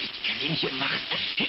Ich kann ihn hier machen.